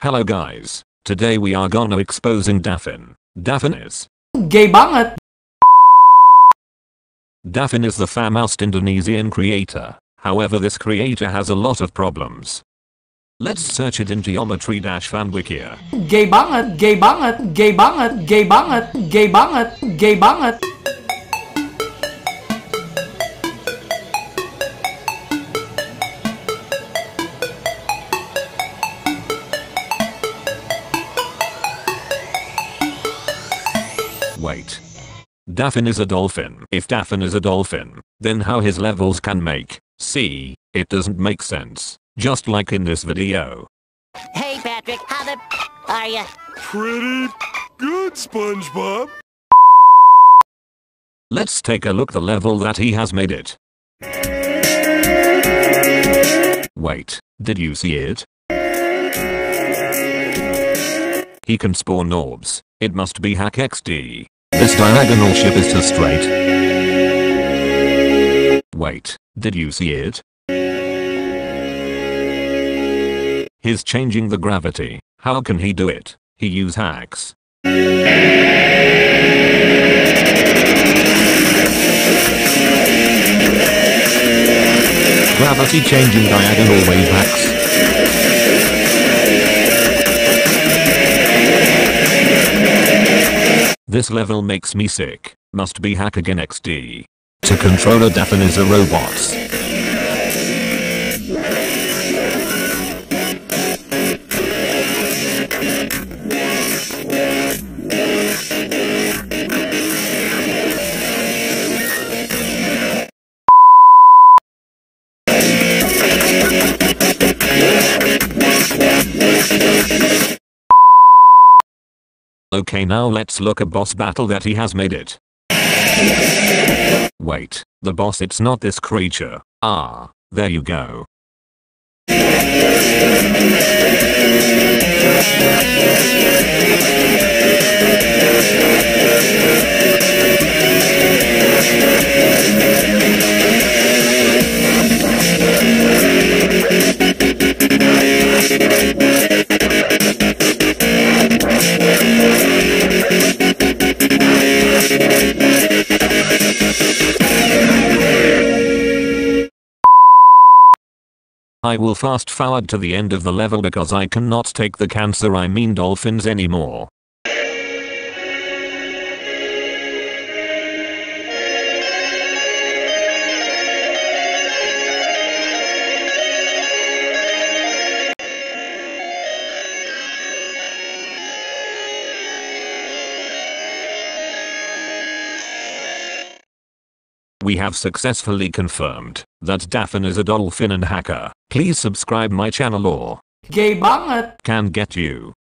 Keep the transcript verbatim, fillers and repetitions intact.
Hello guys, today we are gonna exposing Dhafin. Dhafin is gay banget. Dhafin is the famous Indonesian creator. However, this creator has a lot of problems. Let's search it in geometry dash fanwikia. Gay banget, gay banget, gay banget, gay banget, gay banget, gay banget. Wait. Dhafin is a dolphin. If Dhafin is a dolphin, then how his levels can make C? It doesn't make sense. Just like in this video. Hey Patrick, how the are ya? Pretty good, SpongeBob. Let's take a look the level that he has made it. Wait, did you see it? He can spawn orbs. It must be hack X D. This diagonal ship is too straight. Wait, did you see it? He's changing the gravity. How can he do it? He use hacks. Gravity changing diagonal wave hacks. This level makes me sick. Must be hack again X D. To control a Dhafin is a robot. Okay, now let's look a boss battle that he has made it. Wait, the boss, it's not this creature. Ah, there you go. I will fast forward to the end of the level because I cannot take the cancer I mean dolphins anymore. We have successfully confirmed that Dhafin is a dolphin and hacker. Please subscribe my channel or gay banget can get you.